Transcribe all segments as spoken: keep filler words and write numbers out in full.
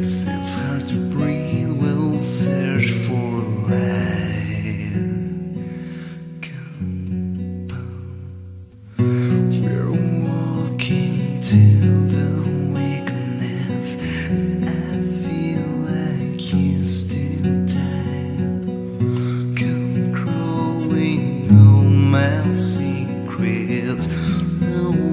it seems hard to breathe, we'll search for light. We're walking till the weakness, and I feel like you still time. Come crawling on my secrets. No.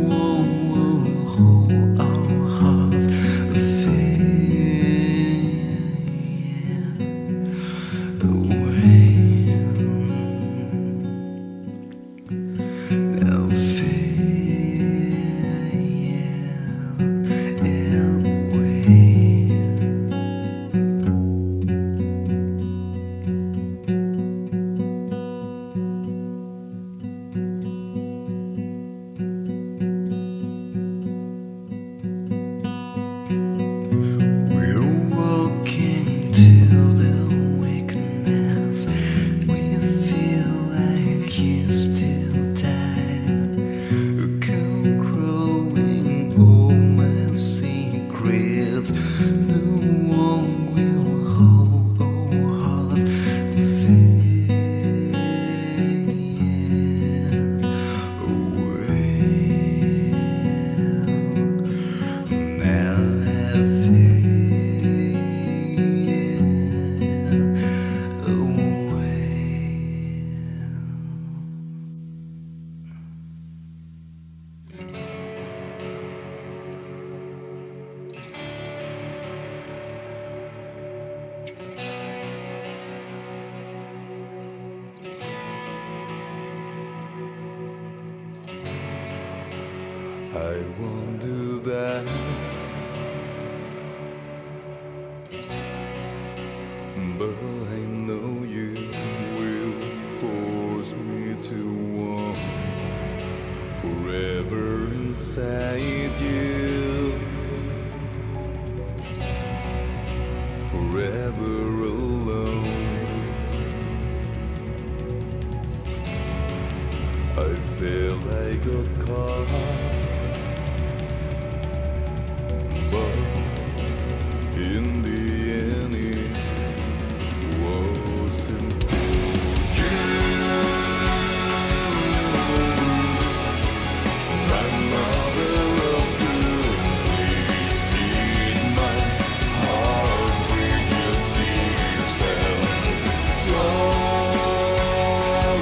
I won't do that. But I know you will force me to walk forever inside you, forever alone. I feel like a car in the end, it wasn't for you. My mother of good, please feed my heart with your tears and sorrow.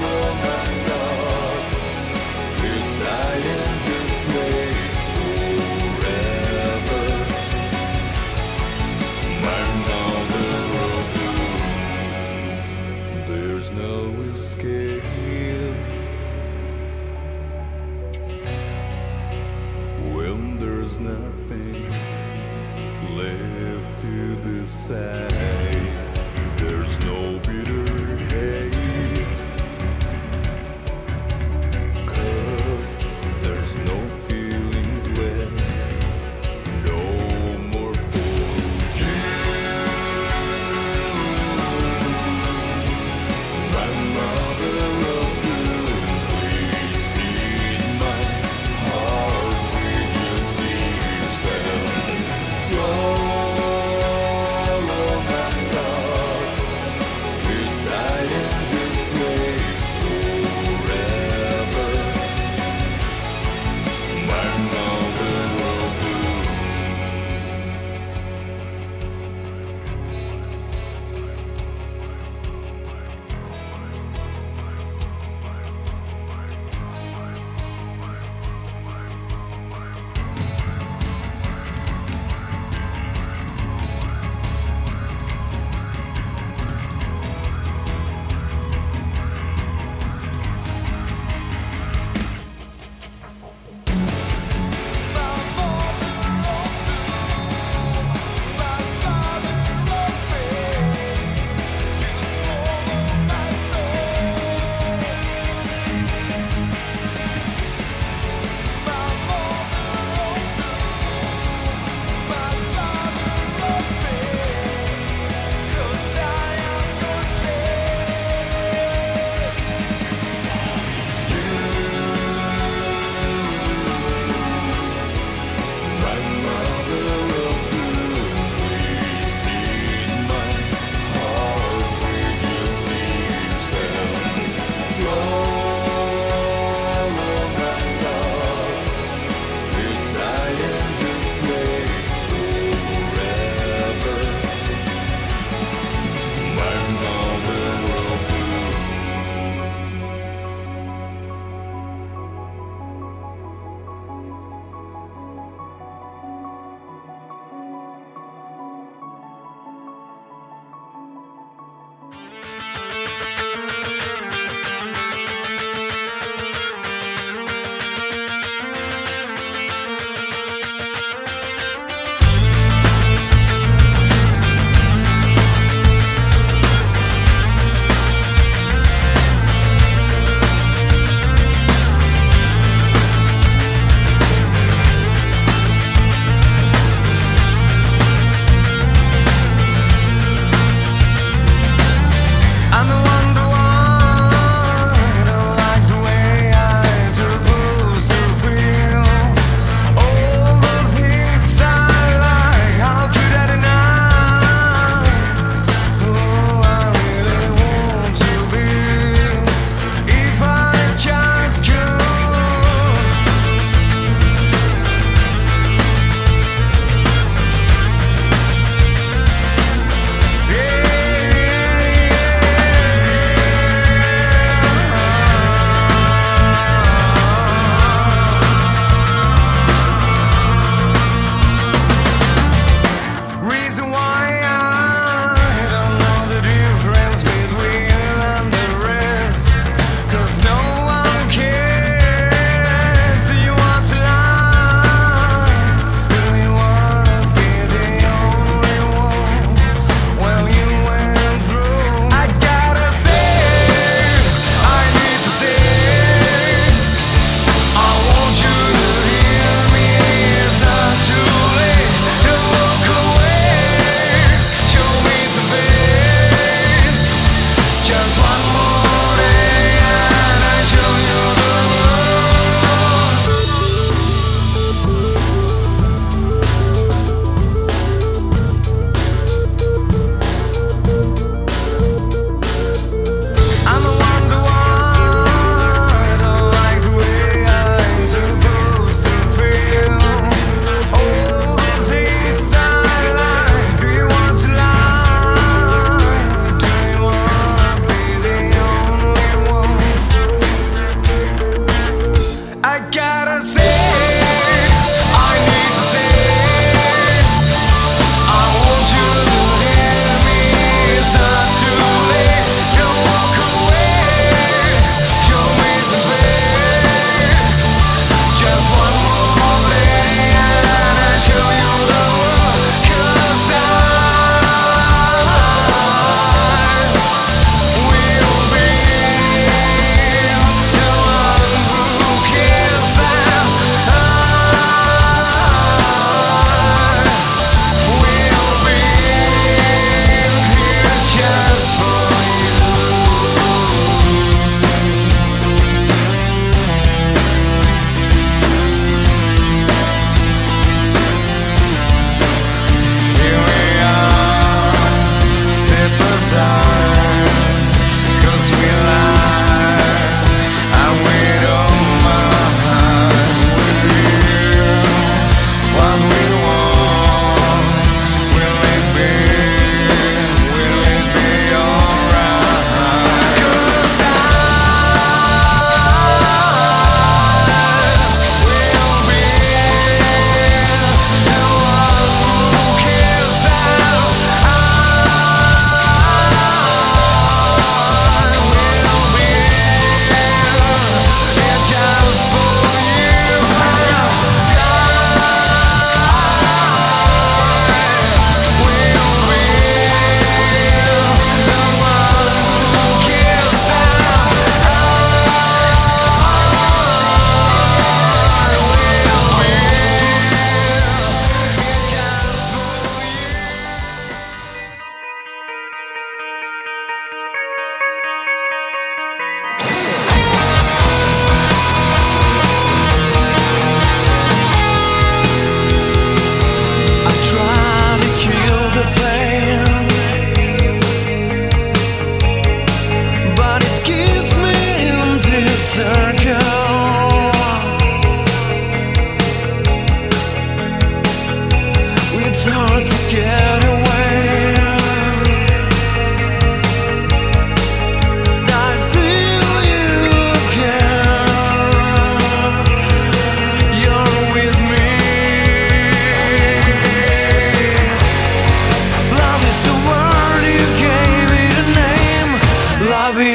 My God, this I am this way. When there's nothing left to decide, there's no bitter hate, 'cause there's no feelings left, no more for you. My mother of good, please feed my heart. All of my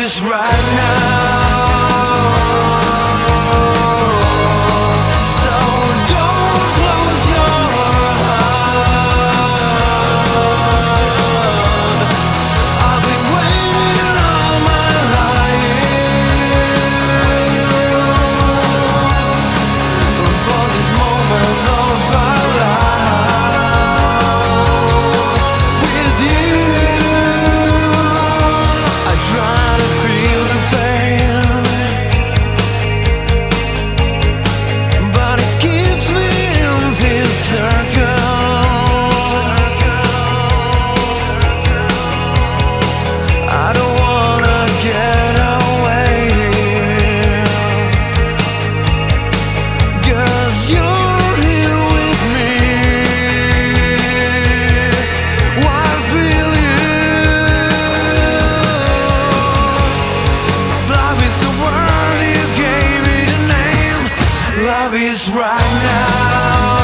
just right now. So don't close your heart. I've been waiting all my life for this moment of our life with you. I try to feel the pain, but it keeps me in this circle. I don't wanna get away, cause you're here with me. Why feel you? Love is the word, you gave it a name. Love is right now.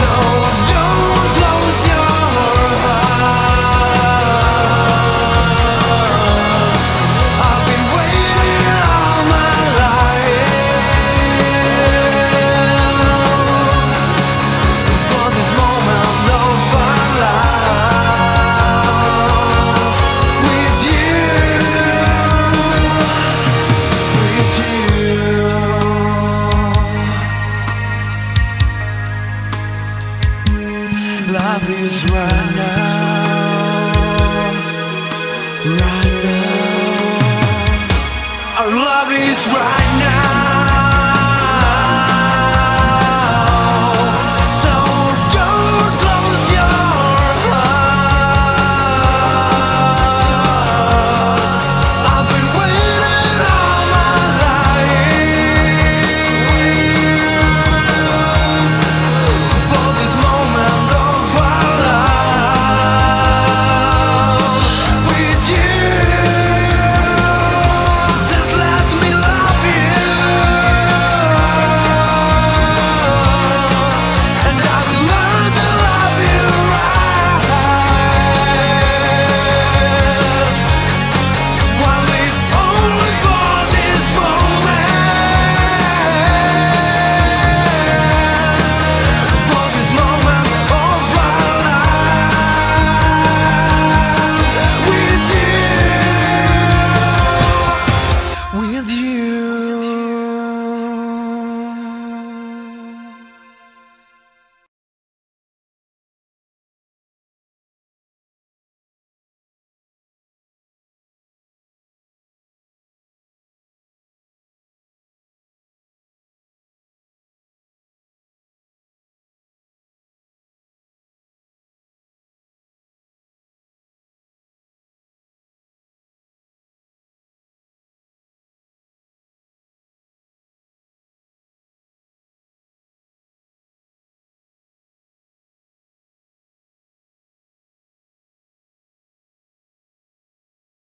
So don't close your heart. I've been waiting all my life for this moment of our life with you, with you. Love is right now, right now. Our love is right.